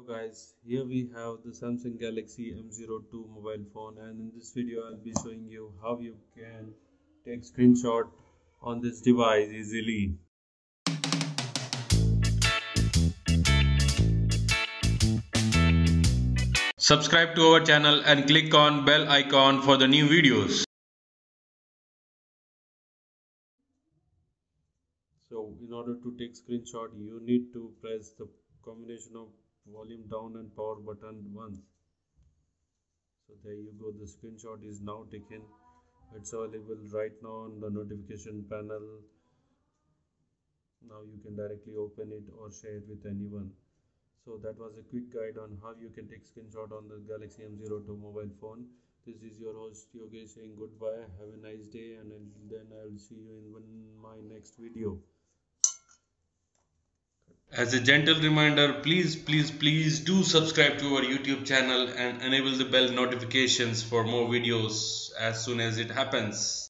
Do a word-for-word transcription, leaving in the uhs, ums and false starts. Hello guys, here we have the Samsung Galaxy M zero two mobile phone, and in this video I'll be showing you how you can take screenshot on this device easily. Subscribe to our channel and click on bell icon for the new videos. So in order to take screenshot, you need to press the combination of volume down and power button once. So there you go, the screenshot is now taken. It's available right now on the notification panel. Now you can directly open it or share it with anyone. So that was a quick guide on how you can take screenshot on the Galaxy M zero two mobile phone. This is your host Yogesh saying goodbye. Have a nice day, and until then I will see you in one, my next video. As a gentle reminder, please, please, please do subscribe to our YouTube channel and enable the bell notifications for more videos as soon as it happens.